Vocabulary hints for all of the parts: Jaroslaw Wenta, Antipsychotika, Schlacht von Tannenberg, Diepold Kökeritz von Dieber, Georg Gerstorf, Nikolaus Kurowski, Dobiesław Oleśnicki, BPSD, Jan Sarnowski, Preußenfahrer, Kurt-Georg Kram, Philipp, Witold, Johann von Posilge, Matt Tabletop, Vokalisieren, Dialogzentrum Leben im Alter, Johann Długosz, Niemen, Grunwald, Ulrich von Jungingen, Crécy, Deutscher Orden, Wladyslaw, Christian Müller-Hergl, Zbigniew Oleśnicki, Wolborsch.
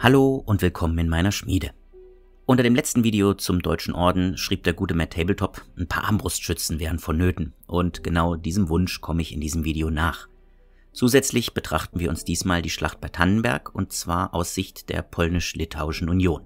Hallo und willkommen in meiner Schmiede. Unter dem letzten Video zum Deutschen Orden schrieb der gute Matt Tabletop, ein paar Armbrustschützen wären vonnöten, und genau diesem Wunsch komme ich in diesem Video nach. Zusätzlich betrachten wir uns diesmal die Schlacht bei Tannenberg, und zwar aus Sicht der Polnisch-Litauischen Union.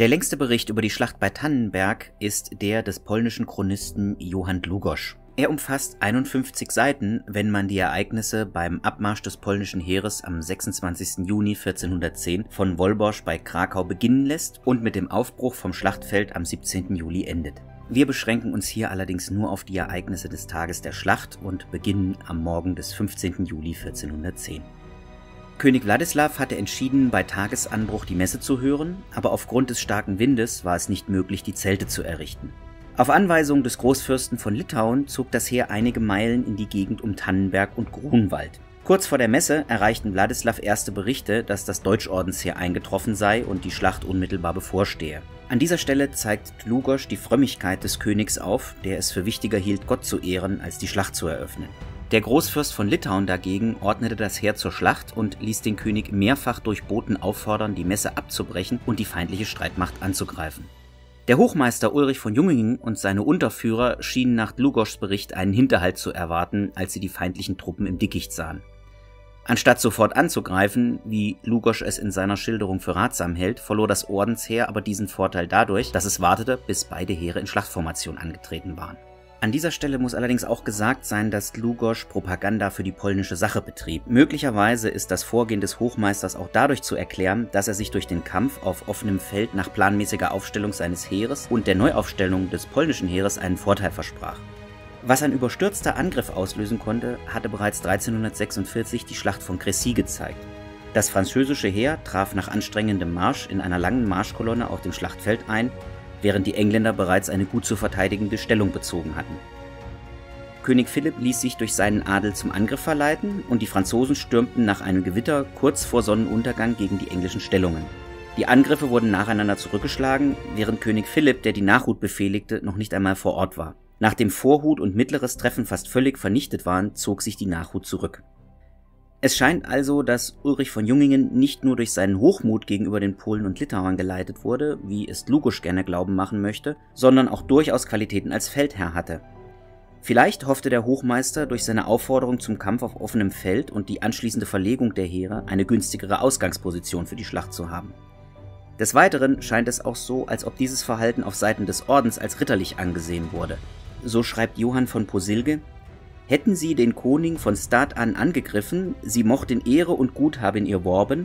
Der längste Bericht über die Schlacht bei Tannenberg ist der des polnischen Chronisten Johann Długosz. Er umfasst 51 Seiten, wenn man die Ereignisse beim Abmarsch des polnischen Heeres am 26. Juni 1410 von Wolborsch bei Krakau beginnen lässt und mit dem Aufbruch vom Schlachtfeld am 17. Juli endet. Wir beschränken uns hier allerdings nur auf die Ereignisse des Tages der Schlacht und beginnen am Morgen des 15. Juli 1410. König Wladyslaw hatte entschieden, bei Tagesanbruch die Messe zu hören, aber aufgrund des starken Windes war es nicht möglich, die Zelte zu errichten. Auf Anweisung des Großfürsten von Litauen zog das Heer einige Meilen in die Gegend um Tannenberg und Grunwald. Kurz vor der Messe erreichten Wladyslaw erste Berichte, dass das Deutschordensheer eingetroffen sei und die Schlacht unmittelbar bevorstehe. An dieser Stelle zeigt Długosz die Frömmigkeit des Königs auf, der es für wichtiger hielt, Gott zu ehren, als die Schlacht zu eröffnen. Der Großfürst von Litauen dagegen ordnete das Heer zur Schlacht und ließ den König mehrfach durch Boten auffordern, die Messe abzubrechen und die feindliche Streitmacht anzugreifen. Der Hochmeister Ulrich von Jungingen und seine Unterführer schienen nach Długoszs Bericht einen Hinterhalt zu erwarten, als sie die feindlichen Truppen im Dickicht sahen. Anstatt sofort anzugreifen, wie Długosz es in seiner Schilderung für ratsam hält, verlor das Ordensheer aber diesen Vorteil dadurch, dass es wartete, bis beide Heere in Schlachtformation angetreten waren. An dieser Stelle muss allerdings auch gesagt sein, dass Długosz Propaganda für die polnische Sache betrieb. Möglicherweise ist das Vorgehen des Hochmeisters auch dadurch zu erklären, dass er sich durch den Kampf auf offenem Feld nach planmäßiger Aufstellung seines Heeres und der Neuaufstellung des polnischen Heeres einen Vorteil versprach. Was ein überstürzter Angriff auslösen konnte, hatte bereits 1346 die Schlacht von Crécy gezeigt. Das französische Heer traf nach anstrengendem Marsch in einer langen Marschkolonne auf dem Schlachtfeld ein, während die Engländer bereits eine gut zu verteidigende Stellung bezogen hatten. König Philipp ließ sich durch seinen Adel zum Angriff verleiten und die Franzosen stürmten nach einem Gewitter kurz vor Sonnenuntergang gegen die englischen Stellungen. Die Angriffe wurden nacheinander zurückgeschlagen, während König Philipp, der die Nachhut befehligte, noch nicht einmal vor Ort war. Nachdem Vorhut und mittleres Treffen fast völlig vernichtet waren, zog sich die Nachhut zurück. Es scheint also, dass Ulrich von Jungingen nicht nur durch seinen Hochmut gegenüber den Polen und Litauern geleitet wurde, wie es Długosz gerne glauben machen möchte, sondern auch durchaus Qualitäten als Feldherr hatte. Vielleicht hoffte der Hochmeister durch seine Aufforderung zum Kampf auf offenem Feld und die anschließende Verlegung der Heere eine günstigere Ausgangsposition für die Schlacht zu haben. Des Weiteren scheint es auch so, als ob dieses Verhalten auf Seiten des Ordens als ritterlich angesehen wurde. So schreibt Johann von Posilge: Hätten sie den Koning von Start an angegriffen, sie mochten Ehre und Guthaben ihr worben,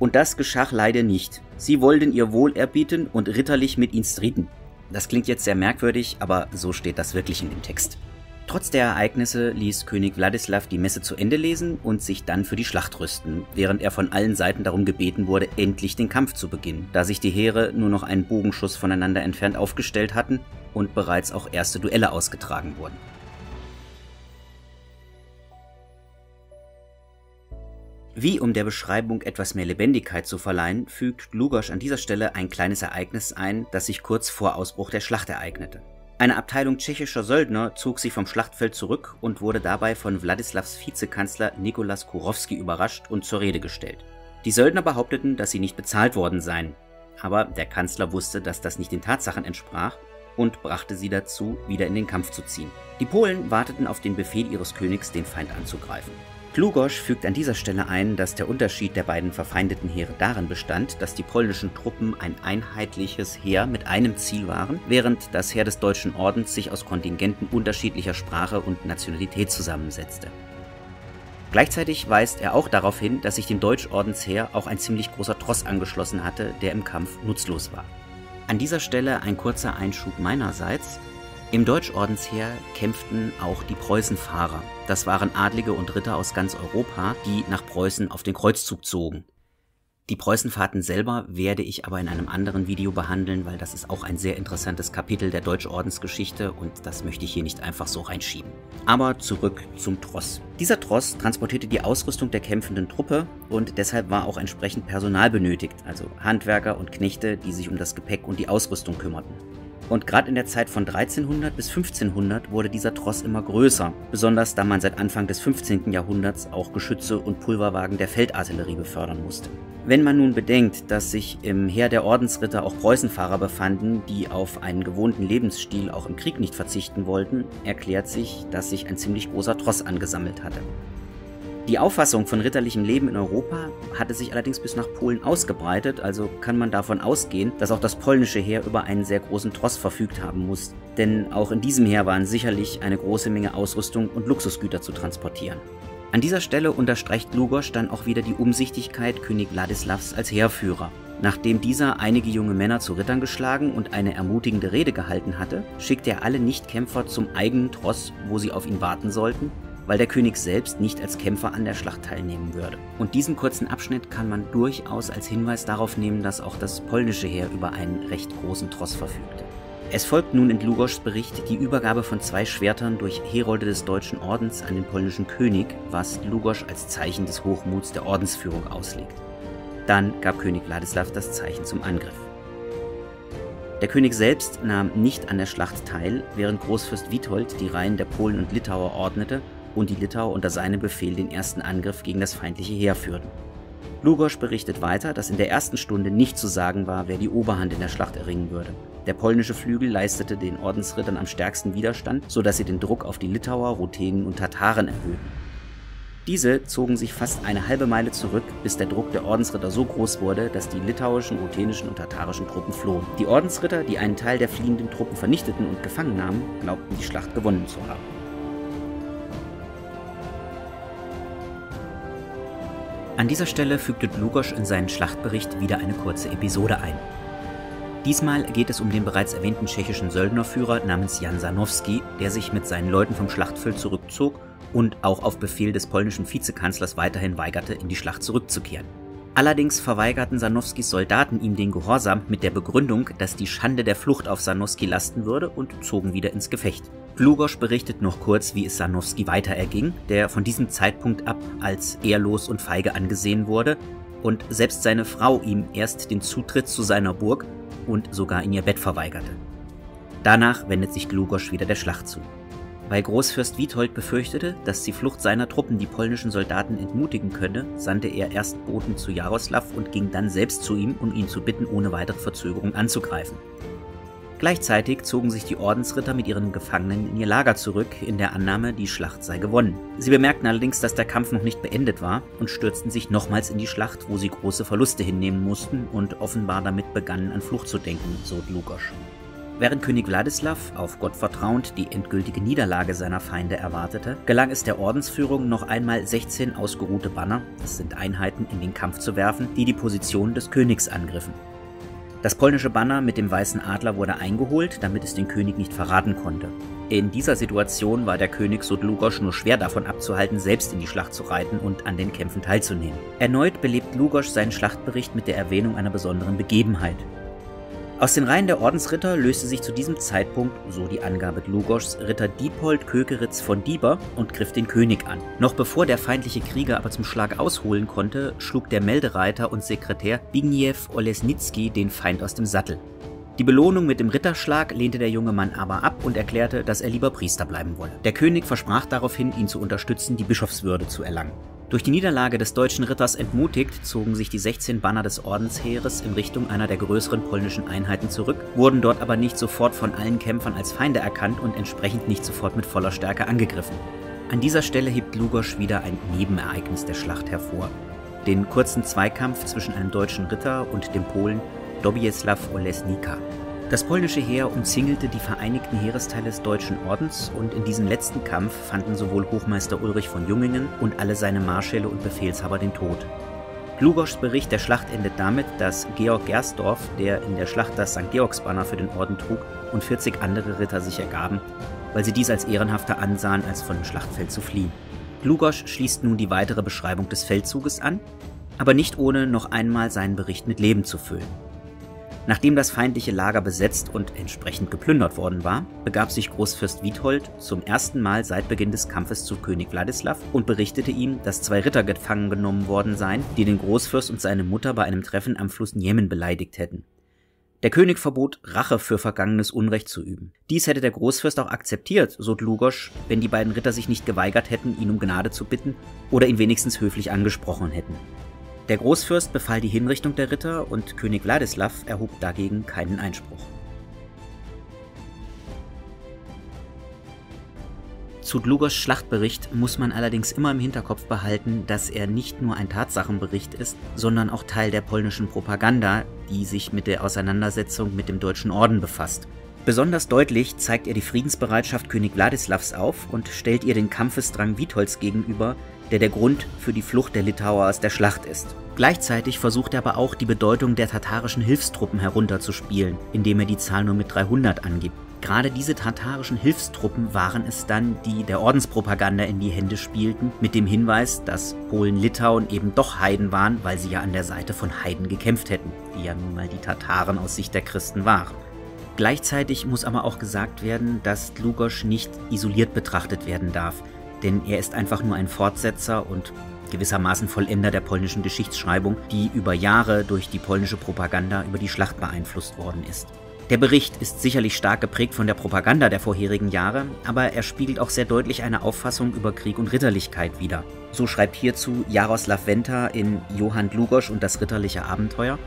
und das geschah leider nicht. Sie wollten ihr Wohl erbieten und ritterlich mit ihnen stritten. Das klingt jetzt sehr merkwürdig, aber so steht das wirklich in dem Text. Trotz der Ereignisse ließ König Wladyslaw die Messe zu Ende lesen und sich dann für die Schlacht rüsten, während er von allen Seiten darum gebeten wurde, endlich den Kampf zu beginnen, da sich die Heere nur noch einen Bogenschuss voneinander entfernt aufgestellt hatten und bereits auch erste Duelle ausgetragen wurden. Wie um der Beschreibung etwas mehr Lebendigkeit zu verleihen, fügt Długosz an dieser Stelle ein kleines Ereignis ein, das sich kurz vor Ausbruch der Schlacht ereignete. Eine Abteilung tschechischer Söldner zog sich vom Schlachtfeld zurück und wurde dabei von Wladyslaws Vizekanzler Nikolaus Kurowski überrascht und zur Rede gestellt. Die Söldner behaupteten, dass sie nicht bezahlt worden seien, aber der Kanzler wusste, dass das nicht den Tatsachen entsprach und brachte sie dazu, wieder in den Kampf zu ziehen. Die Polen warteten auf den Befehl ihres Königs, den Feind anzugreifen. Długosz fügt an dieser Stelle ein, dass der Unterschied der beiden verfeindeten Heere darin bestand, dass die polnischen Truppen ein einheitliches Heer mit einem Ziel waren, während das Heer des Deutschen Ordens sich aus Kontingenten unterschiedlicher Sprache und Nationalität zusammensetzte. Gleichzeitig weist er auch darauf hin, dass sich dem Deutschordensheer auch ein ziemlich großer Tross angeschlossen hatte, der im Kampf nutzlos war. An dieser Stelle ein kurzer Einschub meinerseits. Im Deutschordensheer kämpften auch die Preußenfahrer. Das waren Adlige und Ritter aus ganz Europa, die nach Preußen auf den Kreuzzug zogen. Die Preußenfahrten selber werde ich aber in einem anderen Video behandeln, weil das ist auch ein sehr interessantes Kapitel der Deutschordensgeschichte und das möchte ich hier nicht einfach so reinschieben. Aber zurück zum Tross. Dieser Tross transportierte die Ausrüstung der kämpfenden Truppe und deshalb war auch entsprechend Personal benötigt, also Handwerker und Knechte, die sich um das Gepäck und die Ausrüstung kümmerten. Und gerade in der Zeit von 1300 bis 1500 wurde dieser Tross immer größer, besonders da man seit Anfang des 15. Jahrhunderts auch Geschütze und Pulverwagen der Feldartillerie befördern musste. Wenn man nun bedenkt, dass sich im Heer der Ordensritter auch Preußenfahrer befanden, die auf einen gewohnten Lebensstil auch im Krieg nicht verzichten wollten, erklärt sich, dass sich ein ziemlich großer Tross angesammelt hatte. Die Auffassung von ritterlichem Leben in Europa hatte sich allerdings bis nach Polen ausgebreitet, also kann man davon ausgehen, dass auch das polnische Heer über einen sehr großen Tross verfügt haben muss, denn auch in diesem Heer waren sicherlich eine große Menge Ausrüstung und Luxusgüter zu transportieren. An dieser Stelle unterstreicht Długosz dann auch wieder die Umsichtigkeit König Wladislavs als Heerführer. Nachdem dieser einige junge Männer zu Rittern geschlagen und eine ermutigende Rede gehalten hatte, schickte er alle Nichtkämpfer zum eigenen Tross, wo sie auf ihn warten sollten, weil der König selbst nicht als Kämpfer an der Schlacht teilnehmen würde. Und diesen kurzen Abschnitt kann man durchaus als Hinweis darauf nehmen, dass auch das polnische Heer über einen recht großen Tross verfügte. Es folgt nun in Długoszs Bericht die Übergabe von 2 Schwertern durch Herolde des Deutschen Ordens an den polnischen König, was Długosz als Zeichen des Hochmuts der Ordensführung auslegt. Dann gab König Wladislaw das Zeichen zum Angriff. Der König selbst nahm nicht an der Schlacht teil, während Großfürst Witold die Reihen der Polen und Litauer ordnete und die Litauer unter seinem Befehl den ersten Angriff gegen das feindliche Heer führten. Długosz berichtet weiter, dass in der ersten Stunde nicht zu sagen war, wer die Oberhand in der Schlacht erringen würde. Der polnische Flügel leistete den Ordensrittern am stärksten Widerstand, sodass sie den Druck auf die Litauer, Ruthenen und Tataren erhöhten. Diese zogen sich fast eine halbe Meile zurück, bis der Druck der Ordensritter so groß wurde, dass die litauischen, ruthenischen und tatarischen Truppen flohen. Die Ordensritter, die einen Teil der fliehenden Truppen vernichteten und gefangen nahmen, glaubten, die Schlacht gewonnen zu haben. An dieser Stelle fügte Długosz in seinen Schlachtbericht wieder eine kurze Episode ein. Diesmal geht es um den bereits erwähnten tschechischen Söldnerführer namens Jan Sarnowski, der sich mit seinen Leuten vom Schlachtfeld zurückzog und auch auf Befehl des polnischen Vizekanzlers weiterhin weigerte, in die Schlacht zurückzukehren. Allerdings verweigerten Sarnowskis Soldaten ihm den Gehorsam mit der Begründung, dass die Schande der Flucht auf Sarnowski lasten würde, und zogen wieder ins Gefecht. Długosz berichtet noch kurz, wie es Sarnowski weiter erging, der von diesem Zeitpunkt ab als ehrlos und feige angesehen wurde und selbst seine Frau ihm erst den Zutritt zu seiner Burg und sogar in ihr Bett verweigerte. Danach wendet sich Długosz wieder der Schlacht zu. Weil Großfürst Witold befürchtete, dass die Flucht seiner Truppen die polnischen Soldaten entmutigen könne, sandte er erst Boten zu Jaroslaw und ging dann selbst zu ihm, um ihn zu bitten, ohne weitere Verzögerung anzugreifen. Gleichzeitig zogen sich die Ordensritter mit ihren Gefangenen in ihr Lager zurück, in der Annahme, die Schlacht sei gewonnen. Sie bemerkten allerdings, dass der Kampf noch nicht beendet war und stürzten sich nochmals in die Schlacht, wo sie große Verluste hinnehmen mussten und offenbar damit begannen, an Flucht zu denken, so Długosz. Während König Wladislaw, auf Gott vertrauend, die endgültige Niederlage seiner Feinde erwartete, gelang es der Ordensführung, noch einmal 16 ausgeruhte Banner, das sind Einheiten, in den Kampf zu werfen, die die Position des Königs angriffen. Das polnische Banner mit dem weißen Adler wurde eingeholt, damit es den König nicht verraten konnte. In dieser Situation war der König, so Długosz, nur schwer davon abzuhalten, selbst in die Schlacht zu reiten und an den Kämpfen teilzunehmen. Erneut belebt Długosz seinen Schlachtbericht mit der Erwähnung einer besonderen Begebenheit. Aus den Reihen der Ordensritter löste sich zu diesem Zeitpunkt, so die Angabe Długoszs, Ritter Diepold Kökeritz von Dieber und griff den König an. Noch bevor der feindliche Krieger aber zum Schlag ausholen konnte, schlug der Meldereiter und Sekretär Zbigniew Oleśnicki den Feind aus dem Sattel. Die Belohnung mit dem Ritterschlag lehnte der junge Mann aber ab und erklärte, dass er lieber Priester bleiben wolle. Der König versprach daraufhin, ihn zu unterstützen, die Bischofswürde zu erlangen. Durch die Niederlage des deutschen Ritters entmutigt, zogen sich die 16 Banner des Ordensheeres in Richtung einer der größeren polnischen Einheiten zurück, wurden dort aber nicht sofort von allen Kämpfern als Feinde erkannt und entsprechend nicht sofort mit voller Stärke angegriffen. An dieser Stelle hebt Długosz wieder ein Nebenereignis der Schlacht hervor: den kurzen Zweikampf zwischen einem deutschen Ritter und dem Polen Dobiesław Oleśnicki. Das polnische Heer umzingelte die vereinigten Heeresteile des Deutschen Ordens, und in diesem letzten Kampf fanden sowohl Hochmeister Ulrich von Jungingen und alle seine Marschälle und Befehlshaber den Tod. Długoszs Bericht der Schlacht endet damit, dass Georg Gerstorf, der in der Schlacht das St. Georgsbanner für den Orden trug, und 40 andere Ritter sich ergaben, weil sie dies als ehrenhafter ansahen, als von dem Schlachtfeld zu fliehen. Długosz schließt nun die weitere Beschreibung des Feldzuges an, aber nicht ohne noch einmal seinen Bericht mit Leben zu füllen. Nachdem das feindliche Lager besetzt und entsprechend geplündert worden war, begab sich Großfürst Witold zum ersten Mal seit Beginn des Kampfes zu König Wladislaw und berichtete ihm, dass 2 Ritter gefangen genommen worden seien, die den Großfürst und seine Mutter bei einem Treffen am Fluss Niemen beleidigt hätten. Der König verbot, Rache für vergangenes Unrecht zu üben. Dies hätte der Großfürst auch akzeptiert, so Długosz, wenn die beiden Ritter sich nicht geweigert hätten, ihn um Gnade zu bitten oder ihn wenigstens höflich angesprochen hätten. Der Großfürst befahl die Hinrichtung der Ritter und König Wladyslaw erhob dagegen keinen Einspruch. Zu Długosz' Schlachtbericht muss man allerdings immer im Hinterkopf behalten, dass er nicht nur ein Tatsachenbericht ist, sondern auch Teil der polnischen Propaganda, die sich mit der Auseinandersetzung mit dem Deutschen Orden befasst. Besonders deutlich zeigt er die Friedensbereitschaft König Wladislaws auf und stellt ihr den Kampfesdrang Witolds gegenüber, der der Grund für die Flucht der Litauer aus der Schlacht ist. Gleichzeitig versucht er aber auch, die Bedeutung der tatarischen Hilfstruppen herunterzuspielen, indem er die Zahl nur mit 300 angibt. Gerade diese tatarischen Hilfstruppen waren es dann, die der Ordenspropaganda in die Hände spielten, mit dem Hinweis, dass Polen-Litauen eben doch Heiden waren, weil sie ja an der Seite von Heiden gekämpft hätten, die ja nun mal die Tataren aus Sicht der Christen waren. Gleichzeitig muss aber auch gesagt werden, dass Długosz nicht isoliert betrachtet werden darf, denn er ist einfach nur ein Fortsetzer und gewissermaßen Vollender der polnischen Geschichtsschreibung, die über Jahre durch die polnische Propaganda über die Schlacht beeinflusst worden ist. Der Bericht ist sicherlich stark geprägt von der Propaganda der vorherigen Jahre, aber er spiegelt auch sehr deutlich eine Auffassung über Krieg und Ritterlichkeit wider. So schreibt hierzu Jaroslaw Wenta in Johann Długosz und das ritterliche Abenteuer: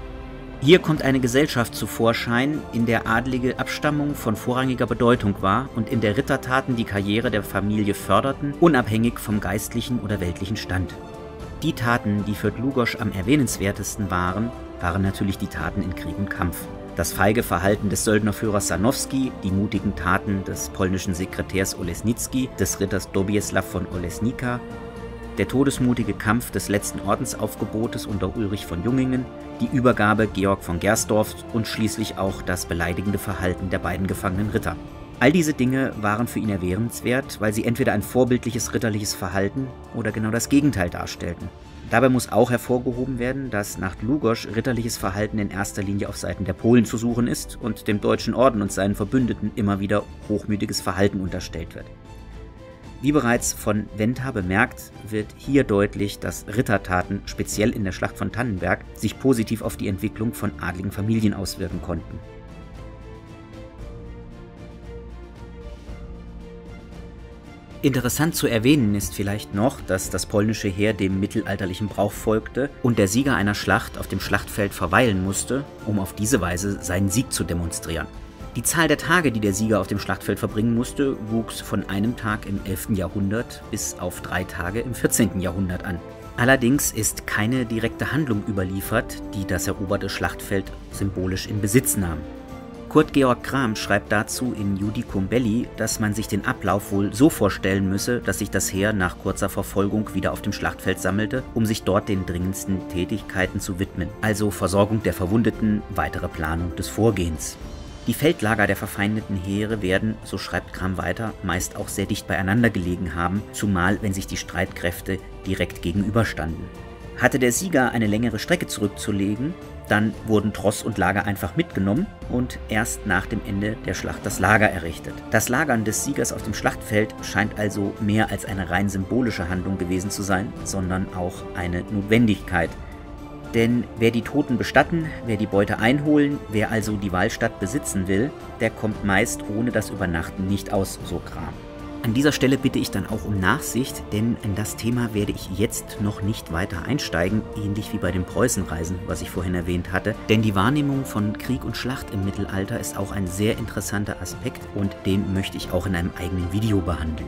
Hier kommt eine Gesellschaft zu Vorschein, in der adlige Abstammung von vorrangiger Bedeutung war und in der Rittertaten die Karriere der Familie förderten, unabhängig vom geistlichen oder weltlichen Stand. Die Taten, die für Długosz am erwähnenswertesten waren, natürlich die Taten in Krieg und Kampf. Das feige Verhalten des Söldnerführers Sanowski, die mutigen Taten des polnischen Sekretärs Oleśnicki, des Ritters Dobiesław von Oleśnika, der todesmutige Kampf des letzten Ordensaufgebotes unter Ulrich von Jungingen, die Übergabe Georg von Gerstorf und schließlich auch das beleidigende Verhalten der beiden gefangenen Ritter. All diese Dinge waren für ihn erwähnenswert, weil sie entweder ein vorbildliches ritterliches Verhalten oder genau das Gegenteil darstellten. Dabei muss auch hervorgehoben werden, dass nach Długosz ritterliches Verhalten in erster Linie auf Seiten der Polen zu suchen ist und dem Deutschen Orden und seinen Verbündeten immer wieder hochmütiges Verhalten unterstellt wird. Wie bereits von Wenta bemerkt, wird hier deutlich, dass Rittertaten, speziell in der Schlacht von Tannenberg, sich positiv auf die Entwicklung von adligen Familien auswirken konnten. Interessant zu erwähnen ist vielleicht noch, dass das polnische Heer dem mittelalterlichen Brauch folgte und der Sieger einer Schlacht auf dem Schlachtfeld verweilen musste, um auf diese Weise seinen Sieg zu demonstrieren. Die Zahl der Tage, die der Sieger auf dem Schlachtfeld verbringen musste, wuchs von einem Tag im 11. Jahrhundert bis auf 3 Tage im 14. Jahrhundert an. Allerdings ist keine direkte Handlung überliefert, die das eroberte Schlachtfeld symbolisch in Besitz nahm. Kurt-Georg Kram schreibt dazu in Judicum Belli, dass man sich den Ablauf wohl so vorstellen müsse, dass sich das Heer nach kurzer Verfolgung wieder auf dem Schlachtfeld sammelte, um sich dort den dringendsten Tätigkeiten zu widmen, also Versorgung der Verwundeten, weitere Planung des Vorgehens. Die Feldlager der verfeindeten Heere werden, so schreibt Kram weiter, meist auch sehr dicht beieinander gelegen haben, zumal wenn sich die Streitkräfte direkt gegenüberstanden. Hatte der Sieger eine längere Strecke zurückzulegen, dann wurden Tross und Lager einfach mitgenommen und erst nach dem Ende der Schlacht das Lager errichtet. Das Lagern des Siegers auf dem Schlachtfeld scheint also mehr als eine rein symbolische Handlung gewesen zu sein, sondern auch eine Notwendigkeit. Denn wer die Toten bestatten, wer die Beute einholen, wer also die Wahlstatt besitzen will, der kommt meist ohne das Übernachten nicht aus, so Kram. An dieser Stelle bitte ich dann auch um Nachsicht, denn in das Thema werde ich jetzt noch nicht weiter einsteigen, ähnlich wie bei den Preußenreisen, was ich vorhin erwähnt hatte. Denn die Wahrnehmung von Krieg und Schlacht im Mittelalter ist auch ein sehr interessanter Aspekt und den möchte ich auch in einem eigenen Video behandeln.